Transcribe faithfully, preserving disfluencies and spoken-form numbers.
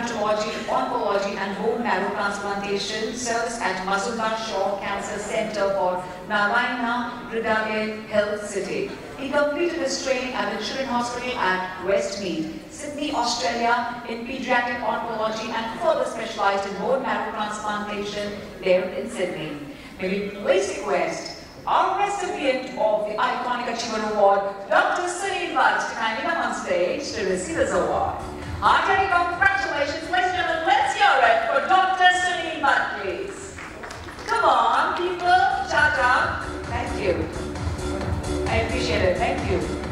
hematology, oncology and bone marrow transplantation service at Mazumdar-Shaw Cancer Center for Narayana Hrudayalaya Health City. He completed his training at the Children's Hospital at Westmead, Sydney, Australia, in pediatric oncology and further specialized in bone marrow transplantation there in Sydney. May we please request our recipient of the Iconic Achievers Award, Doctor Sunil Bhat, to kindly come on stage to receive this award. Hearty congratulations, ladies and gentlemen. Let's hear it for Doctor Sunil Bhat, please. Come on, people, shout out. Thank you. I appreciate it. Thank you.